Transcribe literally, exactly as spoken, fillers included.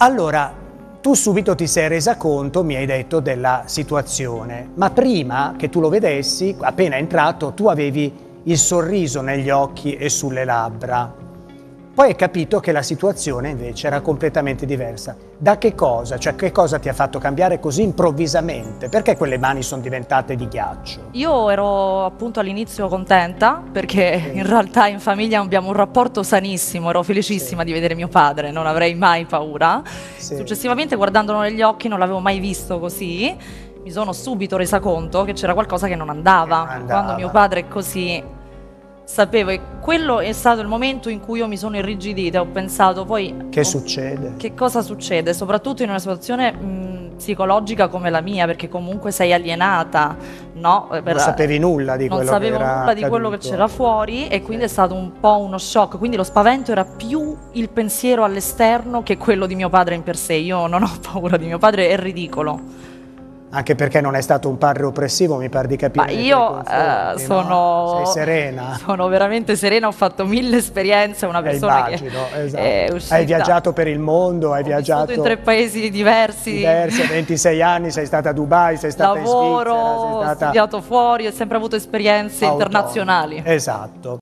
Allora, tu subito ti sei resa conto, mi hai detto, della situazione, ma prima che tu lo vedessi, appena entrato, tu avevi il sorriso negli occhi e sulle labbra. Poi hai capito che la situazione invece era completamente diversa. Da che cosa? Cioè, che cosa ti ha fatto cambiare così improvvisamente? Perché quelle mani sono diventate di ghiaccio? Io ero appunto all'inizio contenta, perché sì, in realtà in famiglia abbiamo un rapporto sanissimo, ero felicissima sì, di vedere mio padre, non avrei mai paura. Sì. Successivamente, guardandolo negli occhi, non l'avevo mai visto così, mi sono subito resa conto che c'era qualcosa che non andava. Non andava. Quando mio padre è così... Sapevo, e quello è stato il momento in cui io mi sono irrigidita, ho pensato poi... Che succede? Che cosa succede? Soprattutto in una situazione mh, psicologica come la mia, perché comunque sei alienata, no? Per, non sapevi nulla di quello che era accaduto. Non sapevo nulla di quello che c'era fuori e quindi è stato un po' uno shock, quindi lo spavento era più il pensiero all'esterno che quello di mio padre in per sé. Io non ho paura di mio padre, è ridicolo. Anche perché non è stato un padre oppressivo, mi pare di capire. Ma io uh, sono... No? Sei serena. Sono veramente serena, ho fatto mille esperienze, una persona eh, immagino, che esatto, è uscita. Hai viaggiato per il mondo, hai ho viaggiato... in tre paesi diversi. Diversi, a ventisei anni, sei stata a Dubai, sei stata Lavoro, in Svizzera, sei stata... ho studiato fuori, ho sempre avuto esperienze Auto. internazionali. Esatto.